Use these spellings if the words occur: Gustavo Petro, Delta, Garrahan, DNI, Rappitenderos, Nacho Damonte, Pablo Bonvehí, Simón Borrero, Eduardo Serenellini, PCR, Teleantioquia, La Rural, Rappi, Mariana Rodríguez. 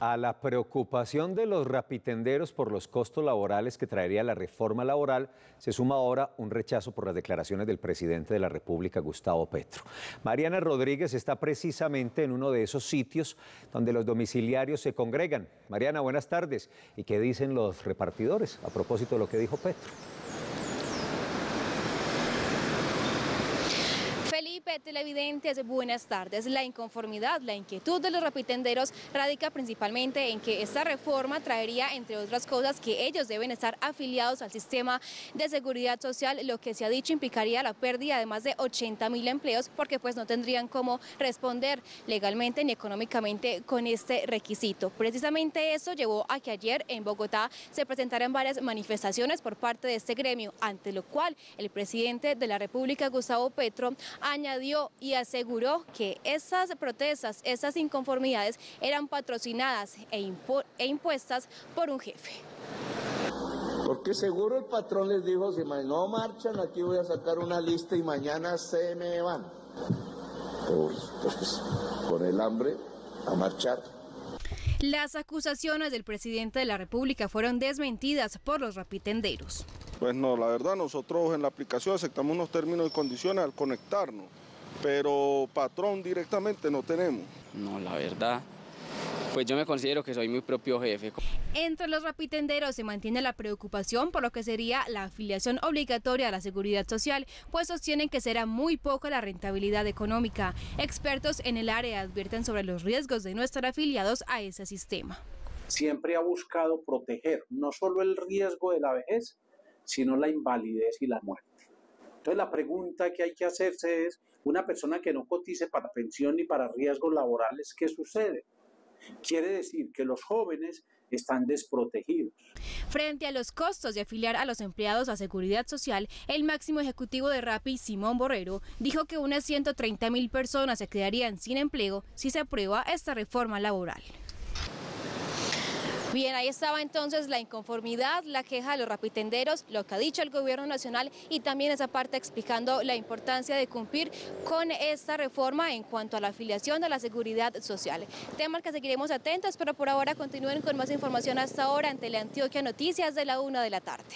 a la preocupación de los rapitenderos por los costos laborales que traería la reforma laboral, se suma ahora un rechazo por las declaraciones del presidente de la República, Gustavo Petro. Mariana Rodríguez está precisamente en uno de esos sitios donde los domiciliarios se congregan. Mariana, buenas tardes. ¿Y qué dicen los repartidores a propósito de lo que dijo Petro? Televidentes, buenas tardes. La inconformidad, la inquietud de los rapitenderos radica principalmente en que esta reforma traería, entre otras cosas, que ellos deben estar afiliados al sistema de seguridad social, lo que se ha dicho implicaría la pérdida de más de 80.000 empleos, porque pues no tendrían cómo responder legalmente ni económicamente con este requisito. Precisamente eso llevó a que ayer en Bogotá se presentaran varias manifestaciones por parte de este gremio, ante lo cual el presidente de la República, Gustavo Petro, añadió y aseguró que esas protestas, esas inconformidades eran patrocinadas e impuestas por un jefe. Porque seguro el patrón les dijo, si no marchan, aquí voy a sacar una lista y mañana se me van. Entonces, con el hambre, a marchar. Las acusaciones del presidente de la República fueron desmentidas por los rapitenderos. Pues no, la verdad, nosotros en la aplicación aceptamos unos términos y condiciones al conectarnos, pero patrón directamente no tenemos. No, la verdad, pues yo me considero que soy mi propio jefe. Entre los rapitenderos se mantiene la preocupación por lo que sería la afiliación obligatoria a la seguridad social, pues sostienen que será muy poca la rentabilidad económica. Expertos en el área advierten sobre los riesgos de no estar afiliados a ese sistema. Siempre ha buscado proteger no solo el riesgo de la vejez, sino la invalidez y la muerte. Entonces la pregunta que hay que hacerse es, una persona que no cotice para pensión ni para riesgos laborales, ¿qué sucede? Quiere decir que los jóvenes están desprotegidos. Frente a los costos de afiliar a los empleados a seguridad social, el máximo ejecutivo de Rappi, Simón Borrero, dijo que unas 130.000 personas se quedarían sin empleo si se aprueba esta reforma laboral. Bien, ahí estaba entonces la inconformidad, la queja de los rapitenderos, lo que ha dicho el gobierno nacional y también esa parte explicando la importancia de cumplir con esta reforma en cuanto a la afiliación de la seguridad social. Temas que seguiremos atentos, pero por ahora continúen con más información hasta ahora en Teleantioquia Noticias de la 1 de la tarde.